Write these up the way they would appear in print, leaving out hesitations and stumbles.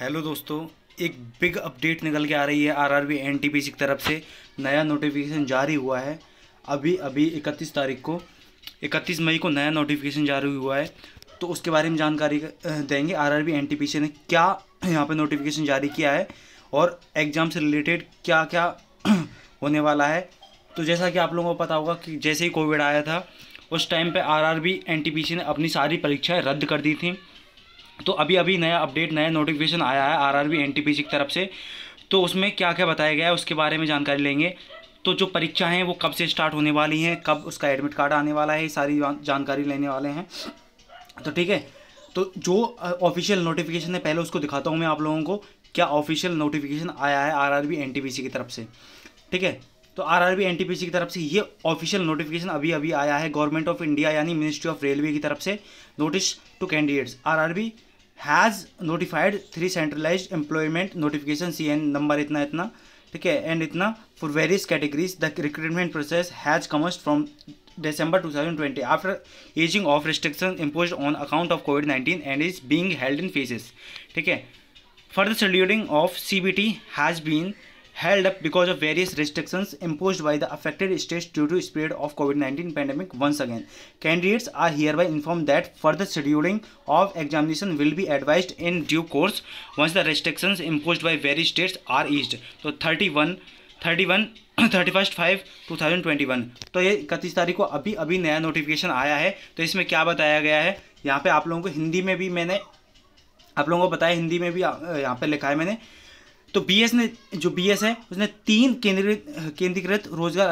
Hello दोस्तों, एक big update निकल के आ रही है आरआरबी एनटीपीसी की तरफ से। नया नोटिफिकेशन जारी हुआ है अभी 31 मई को नया नोटिफिकेशन जारी हुआ है। तो उसके बारे में जानकारी देंगे। आरआरबी एनटीपीसी ने क्या यहाँ पे नोटिफिकेशन जारी किया है और एग्ज़ाम से रिलेटेड क्या क्या होने वाला है। तो जैसा कि आप लोगों को पता होगा कि जैसे ही कोविड आया था उस टाइम पर आरआरबी एनटीपीसी ने अपनी सारी परीक्षाएँ रद्द कर दी थी। तो अभी नया नोटिफिकेशन आया है आरआरबी एनटीपीसी की तरफ से। तो उसमें क्या क्या बताया गया है उसके बारे में जानकारी लेंगे। तो जो परीक्षा हैं वो कब से स्टार्ट होने वाली हैं, कब उसका एडमिट कार्ड आने वाला है, ये सारी जानकारी लेने वाले हैं। तो ठीक है, तो जो ऑफिशियल नोटिफिकेशन है पहले उसको दिखाता हूँ मैं आप लोगों को, क्या ऑफिशियल नोटिफिकेशन आया है आरआरबी एनटीपीसी की तरफ से। ठीक है, तो आरआरबी एनटीपीसी की तरफ से ये ऑफिशियल नोटिफिकेशन अभी आया है। गवर्नमेंट ऑफ इंडिया यानी मिनिस्ट्री ऑफ रेलवे की तरफ से notice to candidates, RRB has notified 3 centralised employment notification CN number इतना, ठीक है, एंड इतना for various categories. The recruitment process has commenced from December 2020 after easing of restriction impose on account of COVID-19 and is being held in phases. ठीक है, further scheduling of CBT has been held up because of various restrictions imposed by the affected states due to spread of COVID-19 pandemic once again. Candidates are hereby informed that further scheduling of examination will be advised in due course once the restrictions imposed by various states are eased. So 31/5/2021 तो ये 31 तारीख को अभी नया notification आया है। तो इसमें क्या बताया गया है यहाँ पे आप लोगों को, हिंदी में भी मैंने आप लोगों को बताया, हिंदी में भी यहाँ पे लिखा है मैंने। तो बीएस है उसने 3 केंद्रीकृत रोजगार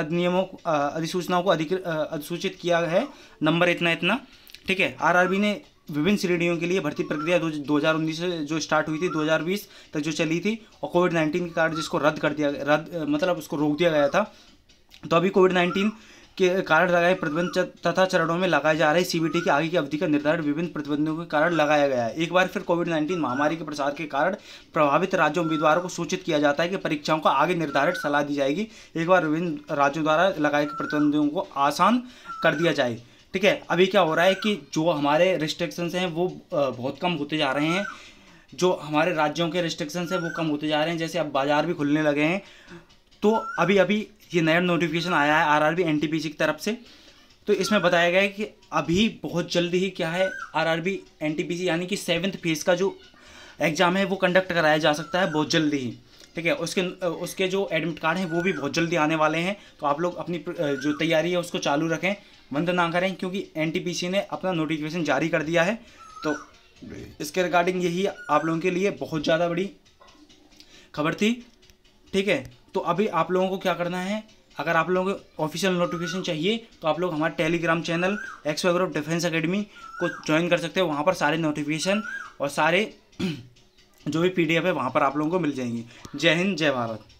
अधिसूचनाओं को अधिसूचित किया है नंबर इतना। ठीक है, आरआरबी ने विभिन्न श्रेणियों के लिए भर्ती प्रक्रिया 2019 से जो स्टार्ट हुई थी 2020 तक जो चली थी और COVID-19 के कारण जिसको रद्द कर दिया, रद्द मतलब उसको रोक दिया गया था। तो अभी COVID-19 के कारण लगाए प्रतिबंध तथा चरणों में लगाए जा रहे CBT की आगे की अवधि का निर्धारण विभिन्न प्रतिबंधों के कारण लगाया गया है। एक बार फिर COVID-19 महामारी के प्रसार के कारण प्रभावित राज्यों उम्मीदवारों को सूचित किया जाता है कि परीक्षाओं का आगे निर्धारित सलाह दी जाएगी। एक बार विभिन्न राज्यों द्वारा लगाए गए प्रतिबंधों को आसान कर दिया जाए। ठीक है, अभी क्या हो रहा है कि जो हमारे रिस्ट्रिक्शंस हैं वो बहुत कम होते जा रहे हैं, जो हमारे राज्यों के रिस्ट्रिक्शंस हैं वो कम होते जा रहे हैं। जैसे अब बाजार भी खुलने लगे हैं। तो अभी ये नया नोटिफिकेशन आया है आरआरबी एनटीपीसी की तरफ से। तो इसमें बताया गया है कि अभी बहुत जल्दी ही क्या है आरआरबी एनटीपीसी यानी कि 7th फेज का जो एग्ज़ाम है वो कंडक्ट कराया जा सकता है बहुत जल्दी ही। ठीक है, उसके जो एडमिट कार्ड हैं वो भी बहुत जल्दी आने वाले हैं। तो आप लोग अपनी जो तैयारी है उसको चालू रखें, बंद ना करें, क्योंकि एनटीपीसी ने अपना नोटिफिकेशन जारी कर दिया है। तो इसके रिगार्डिंग यही आप लोगों के लिए बहुत ज़्यादा बड़ी खबर थी। ठीक है, तो अभी आप लोगों को क्या करना है, अगर आप लोगों को ऑफिशियल नोटिफिकेशन चाहिए तो आप लोग हमारे Telegram channel XY group defence academy को ज्वाइन कर सकते हैं। वहाँ पर सारे नोटिफिकेशन और सारे जो भी PDF है वहाँ पर आप लोगों को मिल जाएंगी। जय हिंद, जय भारत।